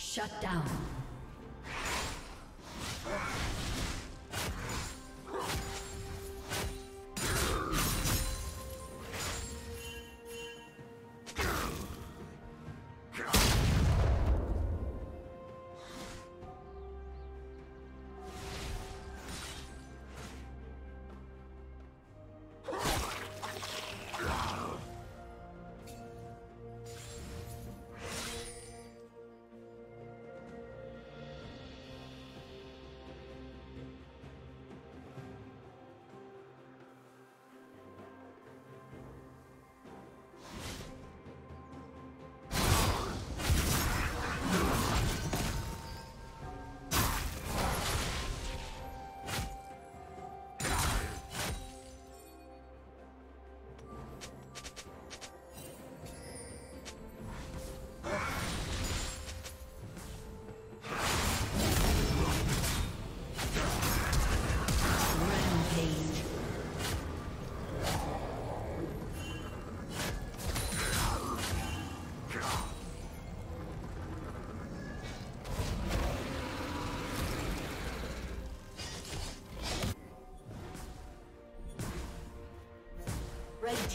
Shut down. Red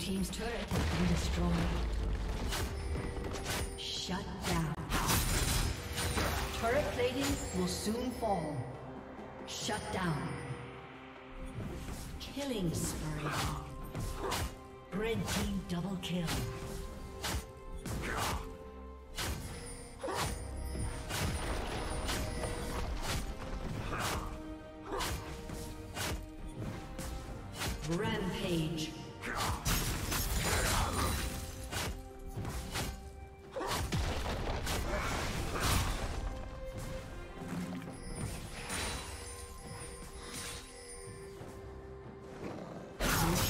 Team's turret has been destroyed. Shut down. Turret plating will soon fall. Shut down. Killing spree. Red team double kill. Rampage. Yeah.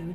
Blue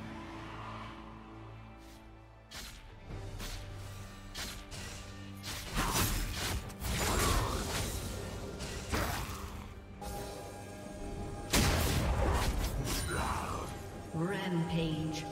Rampage.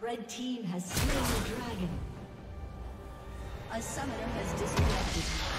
Red team has slain the dragon. A summoner has disconnected.